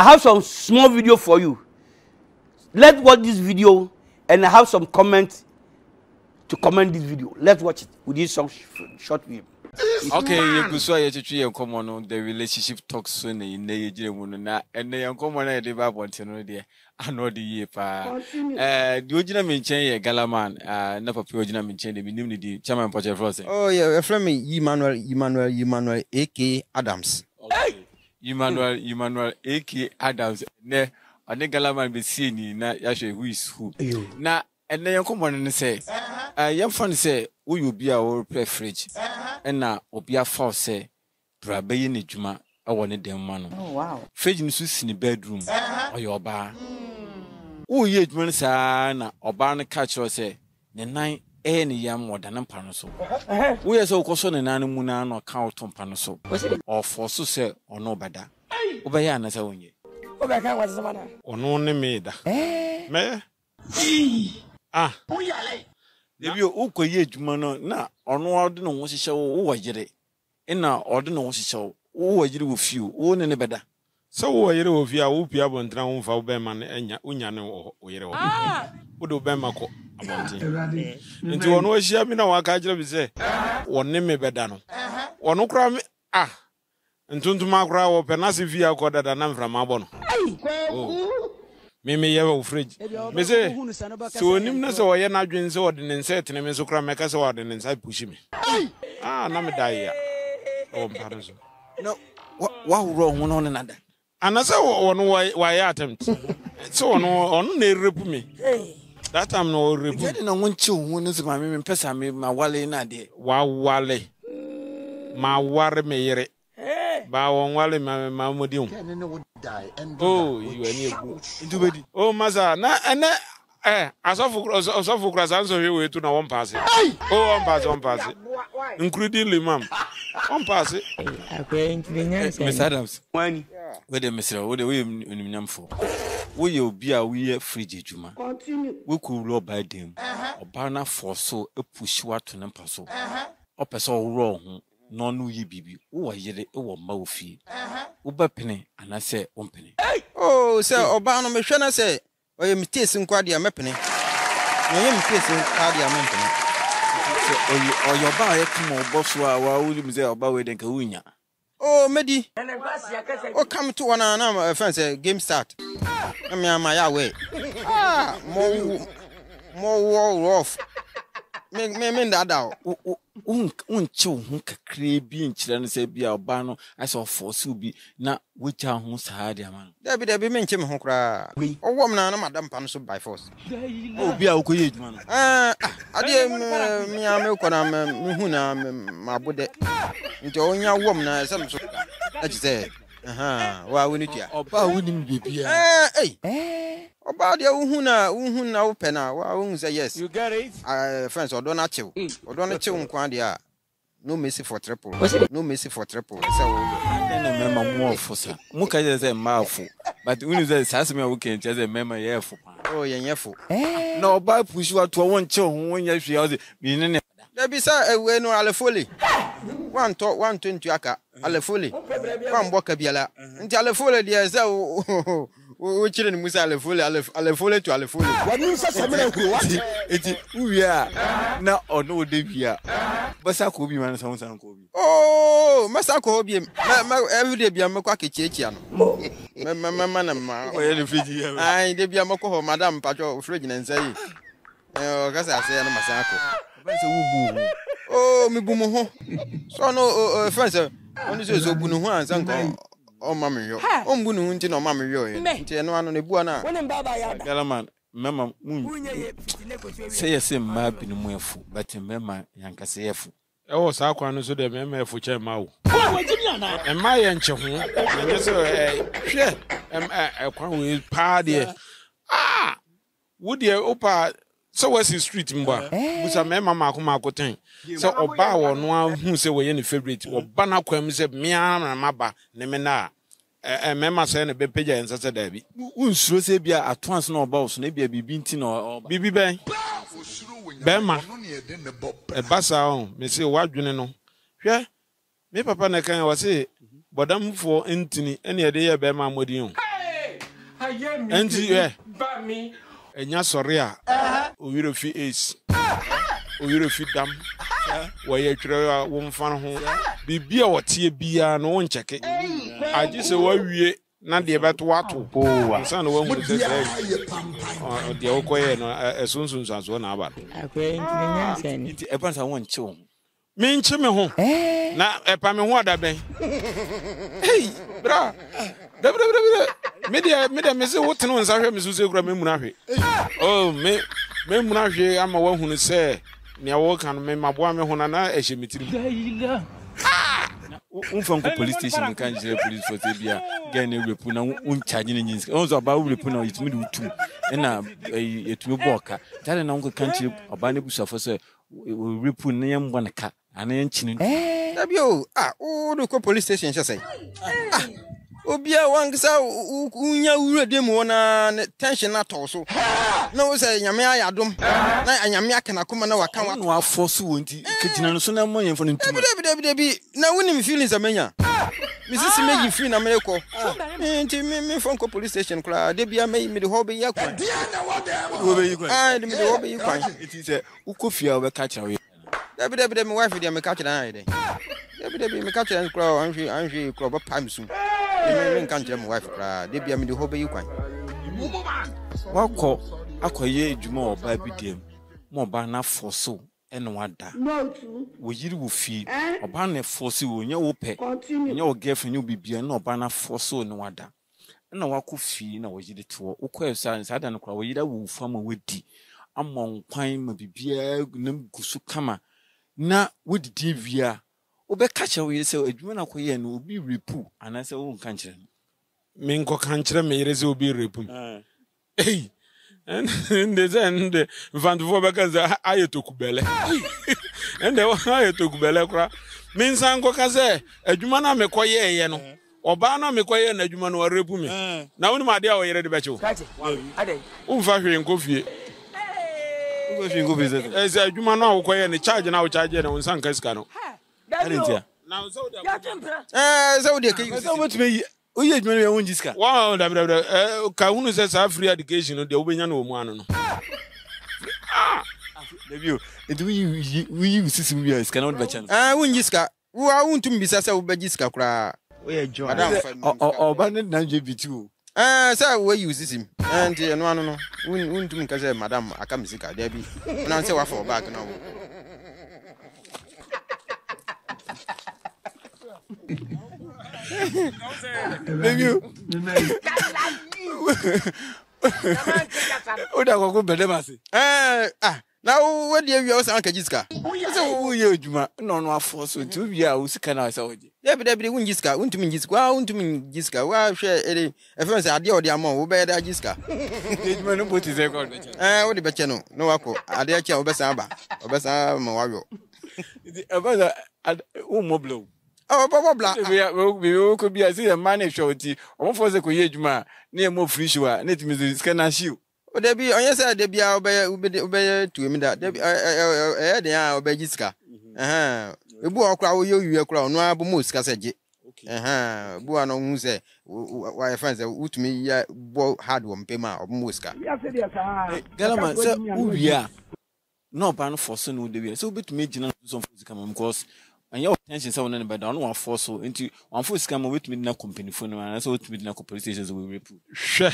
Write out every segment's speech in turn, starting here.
I have some small video for you. Let's watch this video, and I have some comments to comment this video. Let's watch it with this short video. Okay, you could say you come on the relationship talks soon in the Jimuna, and they are common at the Bible Tenodia, and all the year. The original Minche, Galaman, never pure Jina Minche, the Minimity, Chairman Potter Frost. Oh, yeah, Fleming, Emmanuel, A.K. Adams. Emmanuel, A.K. Adams, ne, and the Galaman be seen, not Yasha, who is who. Now, and they are common and say, young friend say, who you be our preference. Ena obia fa se brabe ni djuma awone dem ma no. Oh wow. Fridge ni susi ni bedroom oyo oba. Wo ye djuma sa na oba ne catch o se ne nan e ne yam moda na mpa no so. Wo ye se okoso ne nan mu na no ka oto mpa no so. O fo so se ono bada. Oba ya na sa wonye. Oba ka wa se bana. Ono ne me da. Me? Ah. Oyale. If you okay, ye jumano, na on order no was show over jere. And now order no was show over jere with you, own any better. So, were you of your whoop ya won't drown for Berman and Unyano or Yero? Would Obamaco about it. And to one way, she had been our casual say, one name bedano. One no crime, ah, and to my crow or penassi via quarter than I'm from Abon. Mimi yewe fridge meze so nim na so ye na dwen so ordinance set ne me so kra meka so ordinance I push me ah na me die ya o mparazo no wa huro ho no na da anasa wonu wa ya attempt so onu na rep me that time no rep me dey na won chi ho no so ma me pesa me ma wale na de wa wale ma ware me yere ba won wale ma modi on die and oh you are near oh maza na and asofu cross answer you to na one pass oh one pass including limam one pass okay Mr. Adams wani where the Mr. what the we unimnyam for we you be a we fridge juma continue we could rob by them obana for so e push wa to na pass so o person wrong no no ye bibi wo yere e wo ma ofie uba pene ana se ompene oh se oba no me hwe na se oye mtesi nkwade ya mepene no ye mtesi nkwade ya mepene se oye oba ye timo oboso a wa wuli mze oba we den ka unya oh medi o come to one na friends game start me ama ya we ah more rough me ndada o uncho nkakre bi nkyira no se bia oba no aso force bi na wecha ho saade amano dabi me nkyem ho kra owo mna na madam pa no so by force obi a okoye eduma no ah ade me ame ko na me hu na mabode nti onya wo mna se mso ajise aha wa woni tia oba woni bibia eh oba de uhuna wo pena wa wo say yes you get it friends odo na chew nkwan de a no mercy for triple say we mema mo ofo sa mo ka je say mafo but when you say sase me we can just say mema yefo oh yenyefo na oba push wa to won chew ho won yefie o me ne ne da bi sa ewe no alefoli one to aka alefoli wan boka biala nti alefoli de say we children Musa alefole to alefole. What you say? What? We are now on no day here. But Sakobi man, someone Kobi. Oh, Masakobi. Every day be a mako kichiano. Mamma. I dey be a mako, Madame Pacho, Frigin and say. Oh, because I say I'm Masako. Oh, me boomo. So no, friends. Only so bunu hands uncle. Oh, mammy, yo. Oh, Bunu, no, mammy, yo. No one on the Buana. Galaman, Mamma, say a same map in Mufu, but in Mamma, Yanka Sefu. Oh, Saquan, so the Mamma for Chemau. And my ancient, a crown is party. Ah, would you opa? So was his street in Bar, with a mamma Cotin. So Oba or no one who say we any favorite or Banaquem said, Miam and Maba, Nemena, and Mamma sent a bepeja and such a debby. Who should say be at once no boss, maybe a bibintin or Bibi Bay? Bema, a bassoon, Monsieur Wadrino. Yeah, me papa Nakan was say, but I'm for Antony any day a Bema Modium. NGA. Bami. Enya soria. Oyiro fi ace. Oyiro fi dam. Waye twa womfan ho. Bibia wote bia no won cheke. Aje se wa wie na de beto ato. Nsa no wa hu se se. O de okoye no esunsunsun aso na aba. Akwe ntenya sen. Nti e pa sa won cheo. Me nche me ho. Na e pa me ho adaben. Hey, bra. Me de me se wotenu nsa hwe me susu ekura me muna hwe. Oh, me muna hwe ama wa hu se. Nia woka no me maboa me ho na na ehye metiri. Unfanko police station kan jire police for Sebia. Gane wepu na uncharge ne nyinsi. Onzo aba wepu na itumi du tu. Na etumi boka. Tare na unko kan jire aba ne busa for se wepu na yamba na ka. Ana yanchini. Dabio ah o do ko police station sha sai. Ah obia wanksa unya urade mu na tension atɔ so. Na wo sɛ nyame ayadom. Na anyame akena koma na waka wa. Na afɔ so wonti kegyina no so na mɔ yɛmfo no ntum. Bi na wonim feelings amenya. Misisi meji free na mekɔ. Nti me fɔ nkɔ police station kra de bia me de hɔ be yakwa. Wo be yakwa. De me de hɔ be yakwa. Iti sɛ ukofia wo bɛka kyerɛ. Dabi me wife de me ka kyerɛ na yɛ. Dabi me ka kyerɛ kra anhwe kra ba pam so. Me nkan kyerɛ me wife kra de bia me de hɔ be yakwa. Wakɔ akoye djuma oba bi dem mo ba na forso ene wada wo yiri wo fi oba na forso wo nya wo pe nya wo girlfriend wo bibia na oba na forso ne wada na wakofi na wo yiri to wo kwa san sada na kwa wo yira wo fama wodi amon kwan ma bibia na gusu kama na wodi divia obeka cha wo yiri se adwuma na koye na obi repu anase wo nkan kire me nko kan kire me yire se obi repu eh and then the vanduvo bakaza ayetokubele and the ayetokubele kra minsango kaze adwuma na mekoye ye no oba na mekoye na adwuma no rebu me na woni ma dia o yere de beche o adai o fa hwe nkofie o fa hwe nkofie ese adwuma no awokoye ne charge na wo charge na wonsanka sika no adai na so da so de ke so much me oye adwuma no won jiska wow da ka hunu se sa free education no de obenya no mu anu no ah debio edu we system we is cannot be chance won jiska wo awun tum bisa se obenya jiska kra oye join oba ne na jbt sa we use system and no anu no won tum ka se madam aka misika de bi na se wa for back na wo Debio. Oda ko ko bede mase. Na we de wi o san ka jiska. Se wo ye odjuma, no no afo so ti wi a o sika na se oje. Debide wo njiska, wo ntumi njiska, wo ntumi njiska, wo hwe ere. E fe se ade o de amon, wo be da jiska. Odjuma no boti se ko beche. Wo de beche no, no wako. Ade a che wo be san ba. Wo be san ma wawo. Idi e ba da o mo blow. Oh, Papa Black. We could be as a man of shorty, or for the Coyejma, near more free shore, net Mrs. Canashu. Oh, there be on your side, there be our obey to him that they are obey Jiska. Aha. The boy crowd, you crown, no Abumusca said. Aha. Buano Muse, why friends that would me hard one payment of Musca. Galaman, sir, who we are. No ban for soon would be so bit made general some physical, of course. And your attention someone in the bed, I don't want to force so into one force come with me na company phone and I saw it with na company stations we repu. Sure.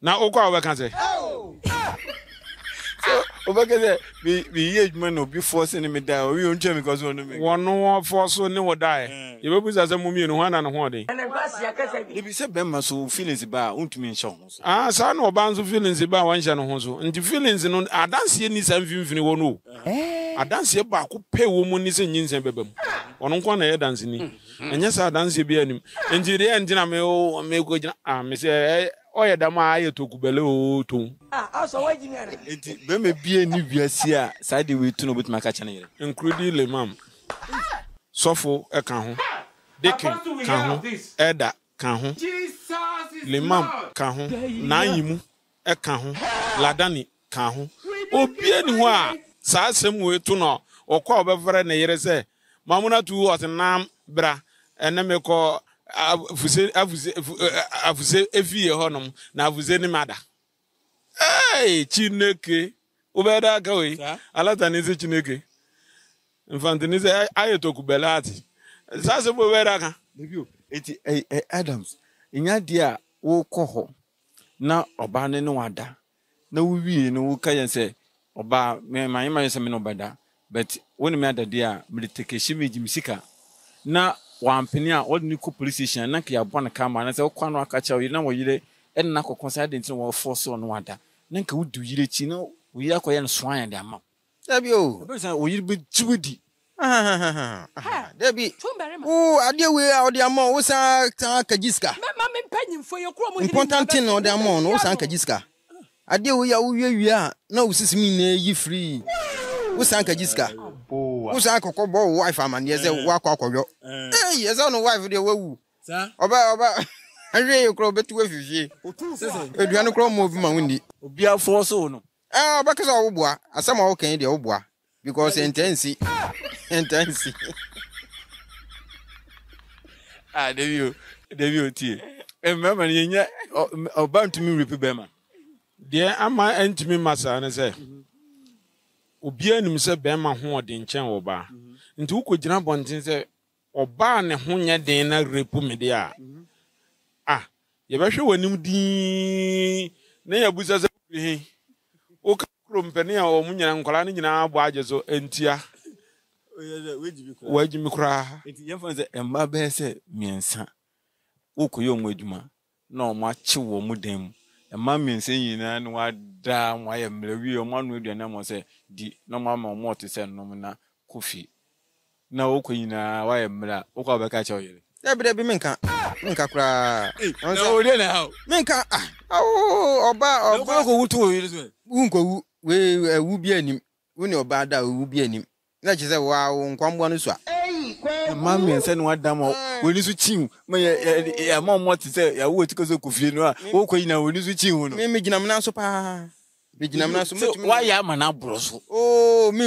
Now, Oka can say, oh, so Obaka, the age man will be forcing me down. We don't because one no force so no die. You will be as a mummy in one and a one day. If you say Bemma so feelings about Untiminshaw. Ah, son or bounds of feelings about one Shanahozo, and the feelings and I don't see any something you know. I dance here, but I could pay woman is in Yin's and Bebem. On one dancing. And yes, I dance here be him. And the end, I may go, I may say, oh, yeah, Damaya to Kubelo too. Ah, so why did it may be a new Viasia side with Tuno with my catching? Incredibly, ma'am. Sofo, a cajon. Dickin, cajon, Edda, cajon. Le mam, cajon. Naimu, a cajon. Ladani, cajon. Oh, bien, sa semwe tuno okwa obevere na yere se mamuna tu otinam bra ene meko avuze evi ehonom na avuze ni mada eh chineke ubeda gawe alata nizi chineke mfantinize ayeto kubelati sase bobeda kan debi eti Adams inya dia wo koho na oba ne no ada na wiwi no kayen se oba me manyi se me no bada but when me ada dia me take shimiji misika na one penny, old Nico police station, Naki upon camera, and as a corner catcher, you know, you and Nako considering some force on water. Nanka would do you, Chino, we are quite swine their mouth. Debbie, will be too deep. Ah, Debbie, oh, I dear, we are the amount, was Kajiska. Mamma, penny for your crumb with Pontantin or the amount, was Kajiska. I dear, we are where we are. No, sis me, ye free. Was Kajiska? Who's Uncle Cobo, wife, and yes, a walk off of your. Yes, I know why they were. About a real crop bet with you. Adriano Crom of Mundi. Be out for soon. Ah, because our bois, as some okay, the old bois, because intensity. Intensity. Ah, the view, tea. And mamma, you are bound to me, repeat Bema. Dear, am my enemy, master, and I say. Obia nim se be ma ho de nchen oba nti wo kojina bontin se oba ne ho nya den na repu me de a ah ye be hwe wanim din na ya buza se he o ka krompeni a o munyana nkola ne nyina abo aje so entia wajimi kura nti ye fon se emma be se miensa wo koyo mu aduma na o ma che wo mu dem emma miensa nyina no ada mo aye mlewi o ma no aduana mo se di normal mom to send no na coffee na okoyina wa yemra okwa be ka chaoyere debi menka kura na o le na ha menka ah oba ko wutu o yire nko wu bi anim woni oba da wu bi anim na chese wa nkwambo no so a mami ense no adam woni so chin ya mom to say ya wo tikozo coffee no a okoyina woni so chin no me gina mna so pa Oh, me,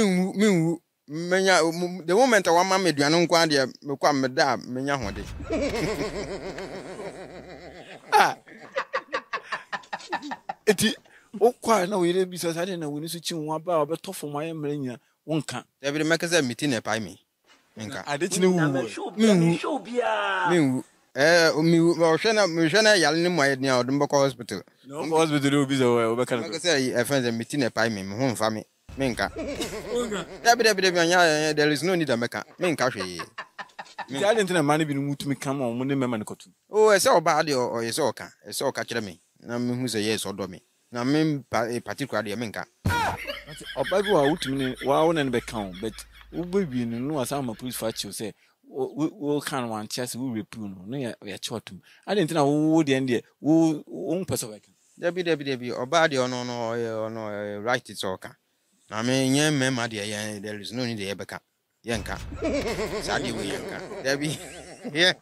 the moment I want my media, no quadia, me quam madame, menya hode. Ah, it oh, quite no, it is because I didn't know when you switching one bar, but tough for my emblem, one can't. Every magazine meeting up by me. I didn't know. Me, Mishana Yalim, my near Dumbo Hospital. No hospital is over. I say, I find a meeting a pie, home for me. Minka. There is no need to make a minka. I didn't have money been moved to me come on when the memon got to. Oh, I saw Badio or a soca, a soca catcher me. Now, who's a yes or domi. Now, mean particularly a minka. Or Bible out to me, one and become, but we be no as I'm a police fight, you say. We can't want chess, we reprune. No, we are short. I didn't know who the end there, who won't pass away. Debbie, or body or no, right, it's okay. I mean, young man, my dear, there is no need to ever come. Yanka, Sadie, Yanka, Debbie, yeah,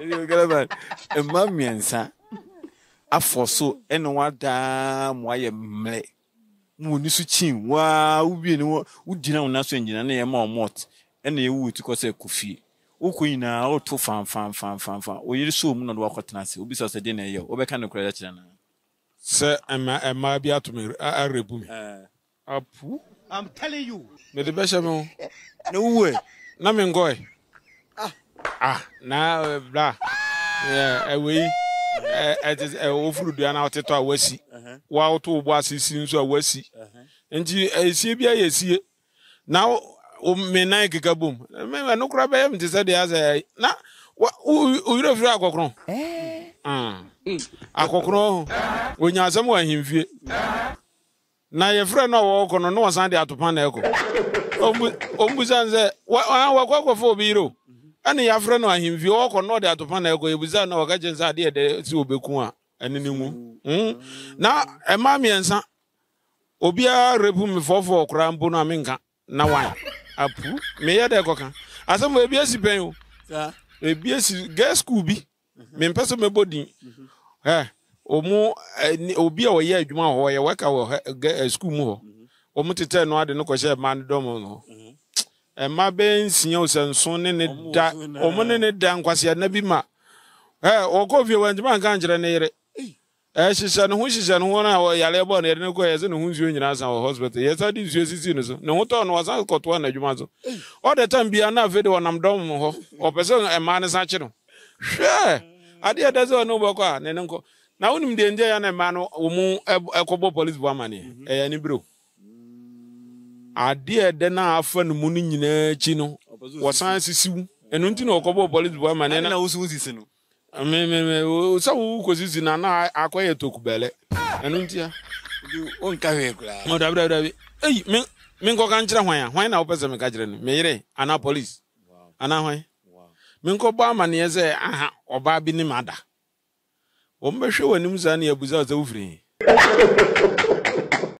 you got about a mummy and son. I foresaw any one damn why a mle. Munisuchin, wow, we know who didn't know nothing in a name or mort. Any wood to cause a coffee. Oquina, or two fan. Or you soon not walk at Nancy, because a dinner, or back on the credit. Sir, I might be out to me. I rebuke. I'm telling you. But the best of all, no way. Namin goy. Ah, now, blah. Yeah, away. It is a awful day out to our Wessie. Wow, two wasses seems a Wessie. And she be a see now. Menai Gabum. Remember, no crab him to say the other. Now, what would have a cockron? A cockron when you are somewhere in view. Now, your friend no walk on no Sunday out to Paneco. Ombuzan, what I walk for Biro. Any friend or him, you walk on no there to Paneco, it was no gadgets idea there to be Kuma and any moon. Now, a mammy and son Obia Repum for Crambona Minka. Now, why? Apu, may I de coca? As I'm a BS Bayo, a BS gas cooby, men pass my body. O more, O be a year, you know, or a work or a school more. O more to tell no other no question, man, domo. And my bains, and son in it, or one in it down, quasi, and nebima. Okofi wanjima nkanjira nere. Shisha no hona wa yale bona yale no koyeze no hunzuo nyina san wa hospital. Yesa di zuo sisi no so. No hoto no wasan koto na adwuma so. All the time bia na afede wonam dom ho. O person e ma ne san che no. Hwe. Ade ya dazo no boko a ne nko. Na wonim de nje ya na ma no omu ekobo police bo amane. E ya ni bro. Ade ya de na afa no mu nyina chi no. Wasan sisiu. Enu nti na okobo police bo amane na wosu sisi no. Me sawu kozizi na na akoye tokubele enu ntia o nka hwekura no dabra ei me nko kan kire hwan na opese me ka kire ni me yire ana police ana hwan me nko ba amane eze aha oba bi ni mada o mbehwe wanim za na yabuza za ufri